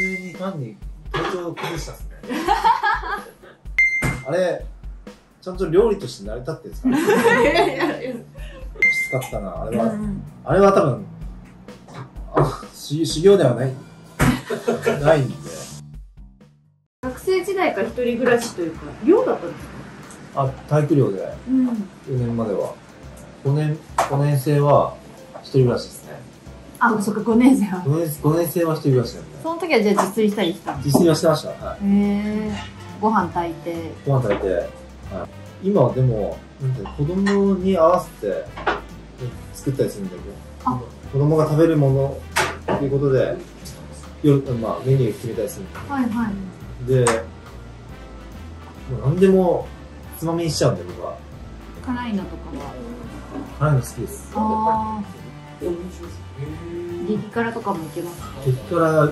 通に単に体調を崩したっすね。あれちゃんと料理として成り立ってるんですかね。きつかったなあれは、うん、あれは多分修行ではないないんで。学生時代から一人暮らしというか寮だったんですか。あ、体育寮で、うん、4年までは5年生は一人暮らしですね。あ、そっか、5年生は一人暮らしだよね。その時はじゃあ自炊したりしたの。自炊はしてました、はい。ご飯炊いてはい、今はでもなんて子供に合わせて作ったりするんだけど子供が食べるものっていうことでまあ、メニュー決めたりするんだけど、はいはい、で何でもつまみにしちゃうんで僕は。辛いのとかは辛いの好きです。ああ、激辛とかもいけますか。激辛い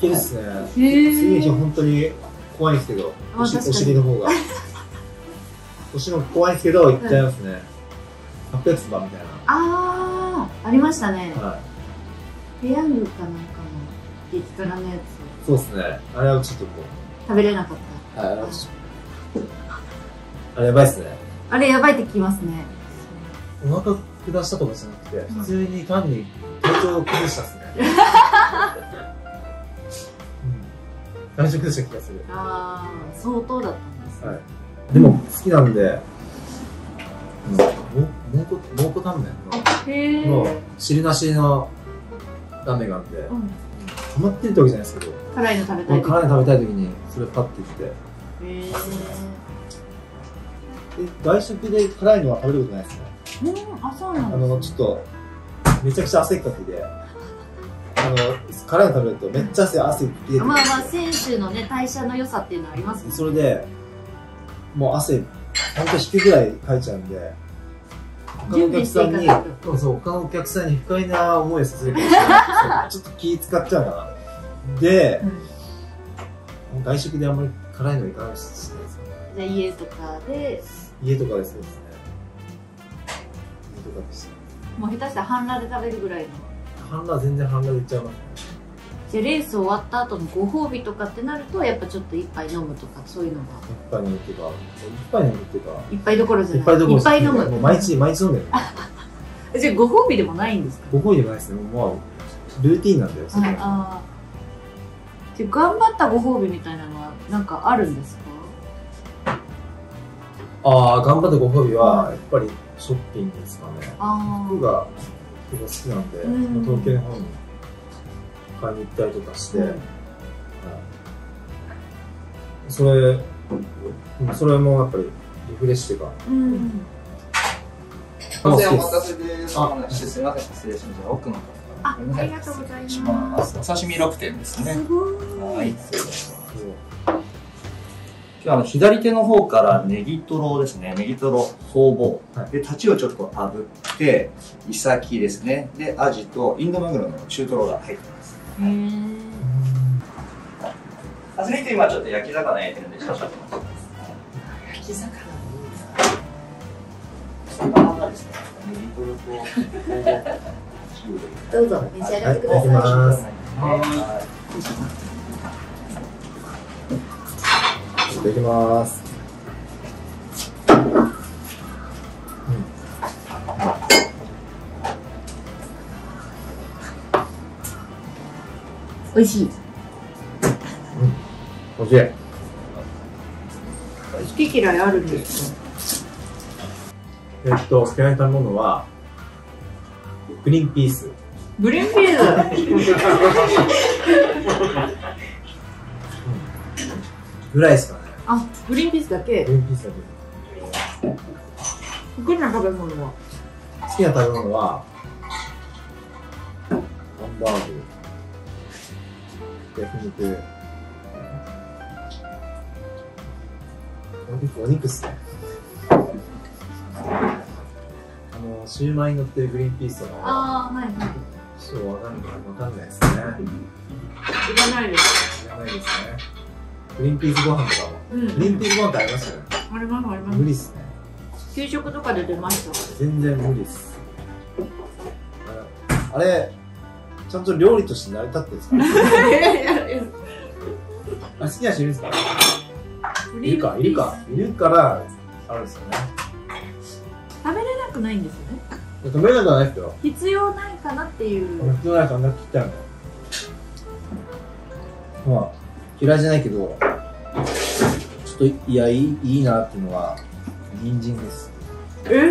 けるっすね。次の日本当に怖いんですけどお尻の方がお尻の怖いんですけどいっちゃいますね。800つばみたいな。ああ、ありましたね。ペヤングかなんかの激辛のやつ。そうですね。あれはちょっとこう食べれなかった。はい、あれやばいっすね。あれやばいって聞きますね。お腹下したとかじゃなくて普通に単に体調を崩したっすね。体調崩した気がする。ああ、相当だったんですね。でも好きなんで蒙古タンメンの汁なしのタンメンがあってハマってるってわけじゃないですけど辛いの食べたい時にそれパッてきて。へえ。外食で辛いのは食べることないですね。あ、そうなんですね。ちょっとめちゃくちゃ汗かきで辛いの食べるとめっちゃ汗出てる。まあまあ選手のね代謝の良さっていうのはありますね。それでもう汗ほんと引くぐらいかいちゃうんで他のお客さんに不快な思いをさせるからちょっと気使っちゃうかな。で、うん、外食であんまり辛いのいかないですね。じゃあ家とかで。家とかですね。家とかです。もう下手したら半裸で食べるぐらいの。半裸全然半裸でいっちゃいますね。じゃあレース終わった後のご褒美とかってなるとやっぱちょっと一杯飲むとかそういうのが。一杯飲むとか一杯どころじゃない。一杯飲む。もう毎日飲んでる。じゃあご褒美でもないんですか。ご褒美でもないですね。もうルーティンなんだよ。ああ。じゃあ頑張ったご褒美みたいなのはなんかあるんですか。ああ、頑張ったご褒美はやっぱりショッピングですかね。服が結構好きなんで東京の方に買いに行ったりとかして、それもやっぱりリフレッシュが。お待たせです。すみません、失礼しました。奥の方。ありがとうございます。お刺身6点ですね。はい。左手の方からネギトロですね。ネギトロ、ほうぼう。で、タチをちょっと炙って、イサキですね。で、アジとインドマグロの中トロが入ってます。アスリート今ちょっと焼き魚焼いてるんで、少々お待ちください。焼き魚いいですね。ネギトロとほうぼう。どうぞ、召し上がってください。いただきます。美味しい。美味しい。好き嫌いあるんですか。嫌いなものはグリーンピース。グリーンピース。ぐらいですかね。あ、グリーンピースだけ。グリーンピースだけ。好きな食べ物は。好きな食べ物は。ハンバーグ。焼肉。お肉っすね。シューマイに乗ってるグリーンピースの。ああ、はいはい。ちょっとわかんないですね。いらないです。いらないですね。グリーンピースご飯とかも、グリーンピースご飯ってありましたよね。ありますあります。無理っすね。給食とかで出ました。全然無理っす。あれちゃんと料理として成り立ってるんですか。好きな人いるんですか？いるか、いるか、いるからあるんですよね。食べれなくないんですよね。食べれなくはないですよ。必要ないかなっていう。必要ないかなって言ったの。まあ嫌いじゃないけど、ちょっといやいいなっていうのは人参です。え？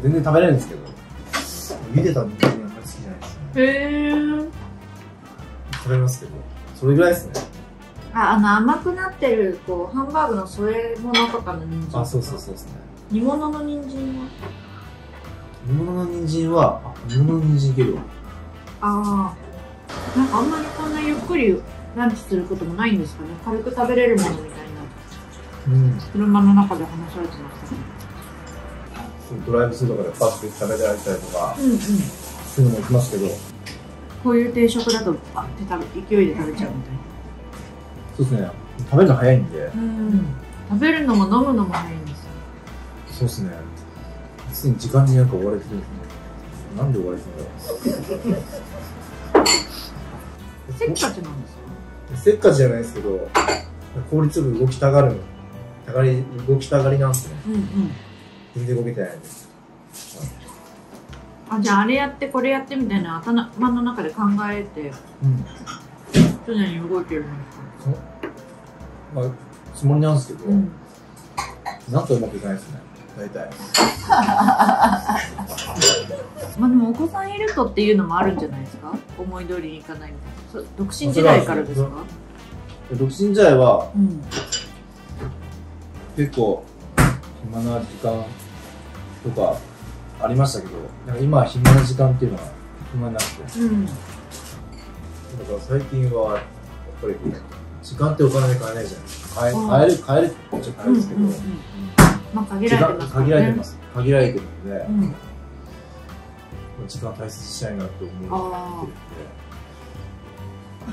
全然食べれるんですけど、茹でた人参やっぱり好きじゃないですね。へー。食べますけど、それぐらいですね。甘くなってるこうハンバーグの添え物とかの人参。あ、そうそうそうですね。煮物の人参は。煮物の人参は、煮物の人参いけるわ。ああ、なんかあんまりこんなゆっくりランチすることもないんですかね。軽く食べれるものみたいな。うん。車の中で話されてましたね。ドライブスルーとかでパッと食べてられたりとか、うんうん、そういうのもきますけど、こういう定食だとバッて食べ勢いで食べちゃうみたいな。そうですね。食べるの早いんで。うん。食べるのも飲むのも早いんですよ。そうですね。ついに時間になんか追われてるんですね。なんで追われてるんだろう。せっかちなんですか？せっかちじゃないですけど、効率よく動きたがる、動きたがりなんですね。うんうん。全然動けてないです。あ、じゃああれやってこれやってみたいな頭の中で考えて、うん、常に動いてるんですか？まあつもりなんですけど、うん、なんとうまくいかないですね。大体。まあでもお子さんいるとっていうのもあるんじゃないですか？思い通りにいかないみたいな。独身時代からですか？独身時代は、うん、結構暇な時間とかありましたけど、なんか今は暇な時間っていうのは暇なくて、うん、だから最近はやっぱり時間ってお金で買えないじゃないですか。買えるって言っちゃ買えるんですけど、まあ限られてます、ね、限られてるので、うん、時間大切にしたいなと思ってるの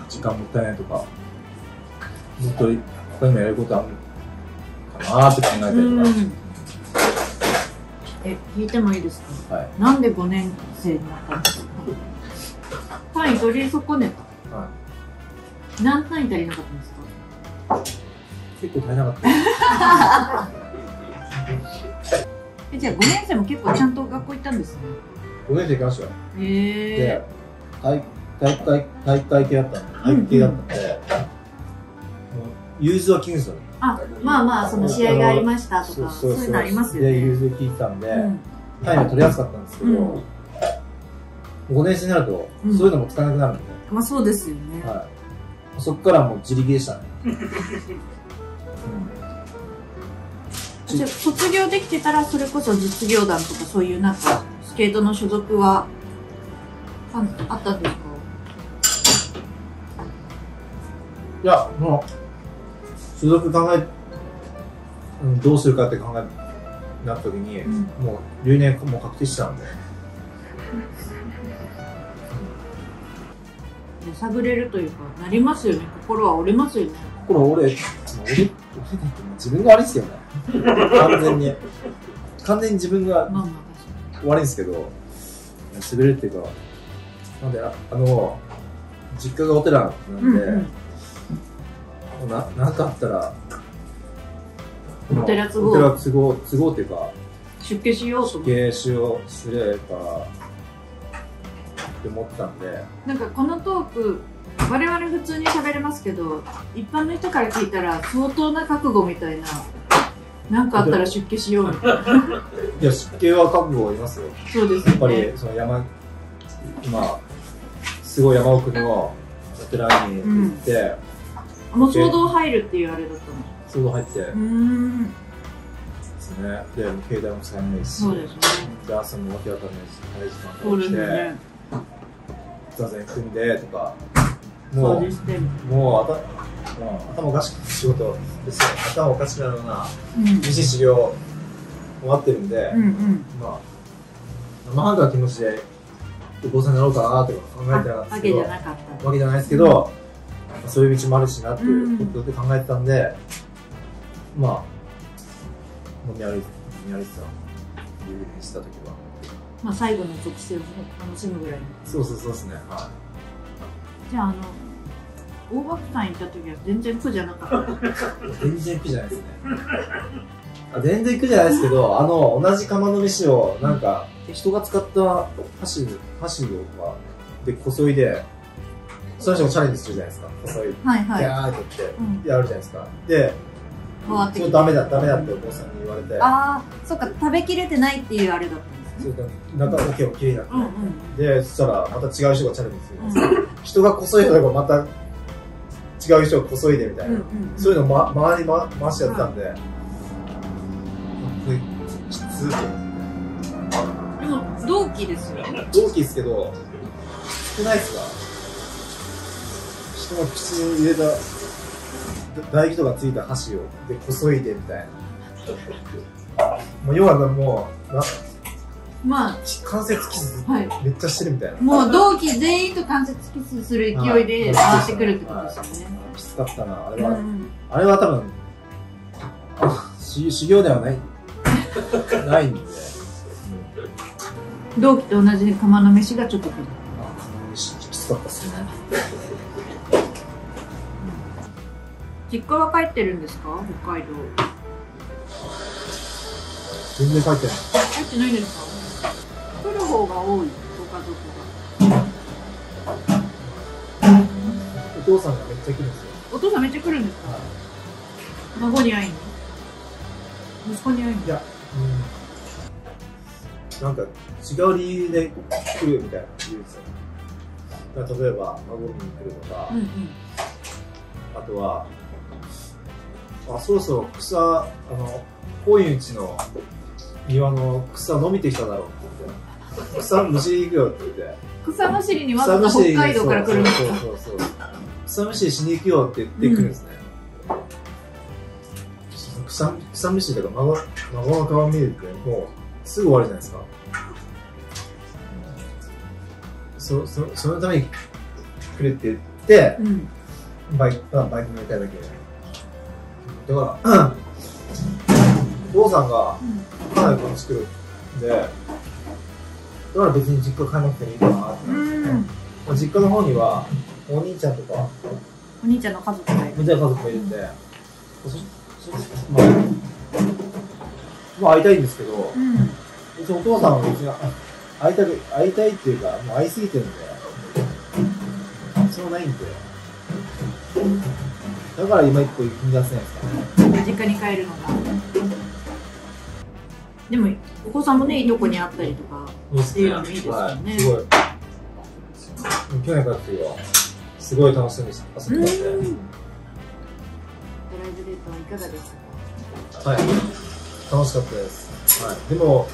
で、時間もったいないとか、ずっと他にもやることあるかなって考えたりとか。聞いてもいいですか？はい、なんで5年生になったんですか？単位取り損ねた。はい、何単位足りなかったんですか？結構足りなかった。じゃあ5年生も結構ちゃんと学校行ったんですね。5年生行きましたよ。で、体育会系だったんで、融通は禁止だね。あ、まあまあ、その試合がありましたとか、そういうのありますよね。で、融通聞いてたんで、単位は取りやすかったんですけど、5年生になると、そういうのもつかなくなるんで。まあそうですよね。そこからもう自力でしたね。じゃあ、卒業できてたら、それこそ実業団とか、そういうなんか、スケートの所属は、あったんですか？いや、もう、所属考え、どうするかって考えなった時に、うん、もう留年も確定したんで、揺さぶれるというかなりますよね。心は折れますよね。心は折れないって自分が悪いですけどね。完全に自分が悪いんですけど、滑れるっていうか、なんで実家がお寺なんで。うんうん、なんかあったらお寺都合っていうか、出家しようとすればって思ったんで。なんかこのトーク我々普通に喋れますけど、一般の人から聞いたら相当な覚悟みたいな、なんかあったら出家しようみたいな。いや、出家は覚悟いますよ。そうですね。やっぱりその今すごい山奥のお寺に行って、うん、もう衝動入るっていうあれだったの。衝動入って。ですね。で、携帯も使えないし。そうですね。で、朝もわけわかんないし、早い時間から来て。座禅組んでとか。もう頭おかしくなる仕事ですよ。頭おかしくなるような。厳しい修行終わってるんで。まあ。生半可な気持ちで。坊さんになろうかなとか考えてなかったですけど。わけじゃないですけど。そういう道もあるしなっていうことで考えてたんで、うん、まあ飲み歩いてた留年した時は、まあ最後の属性を楽しむぐらいの。そうそうそうですね。はい。じゃあ大場さん行った時は全然苦じゃなかった。全然苦じゃないですね。全然苦じゃないですけど、同じ釜の飯を、なんか、人が使った箸を、で、こそいで、その人もチャレンジするじゃないですか。こそいで、はい、やーって言って、やるじゃないですか。で、それダメだってお坊さんに言われて。ああ、そっか、食べきれてないっていうあれだったんですね。中だけをきれいになって。で、そしたら、また違う人がチャレンジするんです。人がこそいで、また、違う人をこそいでみたいな、そういうのを周りに回してやってたんで、きつい。でも同期ですよね。同期ですけど、きつくないっすか？人が口に入れた唾液とかついた箸をでこそいでみたいな。もう要はもうな。まあ、関節キスめっちゃしてるみたいな、もう同期全員と関節キスする勢いで回ってくるってことですよね。きつかったな、あれは。あれは多分修行ではないんで、同期と同じ釜の飯がちょっときつかったっすね。実家は帰ってるんですか？北海道全然帰ってない。帰ってないんですか？来る方が多い、ご家族が。お父さんがめっちゃ来るんですよ。お父さんめっちゃ来るんですか？孫に会いに、息子に会いに。いや、なんか違う理由で来るみたいな理由ですよ。だから例えば孫に来るとか、あとはそろそろ草、高円寺の庭の草伸びてきただろうって言って。草むしり行くよって言って、草むしりにわざわざ北海道から来るんですか？そう、草むしりしに行くよって言ってくるんですね。草むしりだから孫の顔見るってもうすぐ終わるじゃないですか。そのために来るって言って、バイク乗りたいだけで。だからお父さんがかなりこの作るんで。だから別に実家帰らなくてもいいかなってなって、実家の方にはお兄ちゃんとかお兄ちゃんの家族がいるんで、まあ会いたいんですけど、別にお父さんは別に会いたいっていうか、もう会いすぎてるんで必要ないんで、だから今一個踏み出せないですかね、実家に帰るのが。でもお子さんもね、いとこにあったりとかっていうのもいいですよね。すごい。去年からすごい楽しみです。遊びたい。ドライブデートはいかがでしたか？はい、楽しかったです。はい。でもも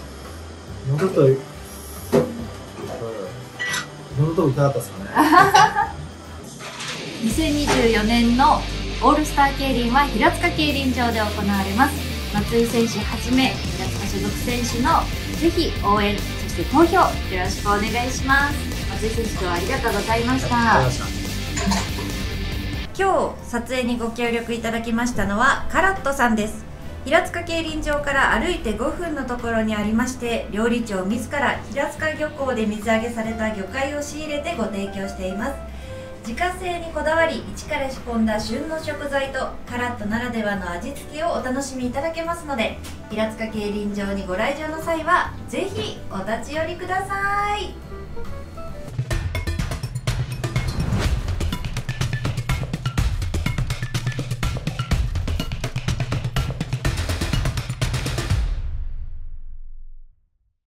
うちょっといろんなとこ行きたかったですかね。2024年のオールスター競輪は平塚競輪場で行われます。松井選手はじめ平塚所属選手のぜひ応援、そして投票よろしくお願いします。松井選手今日はありがとうございました。今日撮影にご協力いただきましたのはカラットさんです。平塚競輪場から歩いて5分のところにありまして、料理長自ら平塚漁港で水揚げされた魚介を仕入れてご提供しています。自家製にこだわり一から仕込んだ旬の食材とカラットならではの味付けをお楽しみいただけますので、平塚競輪場にご来場の際はぜひお立ち寄りください。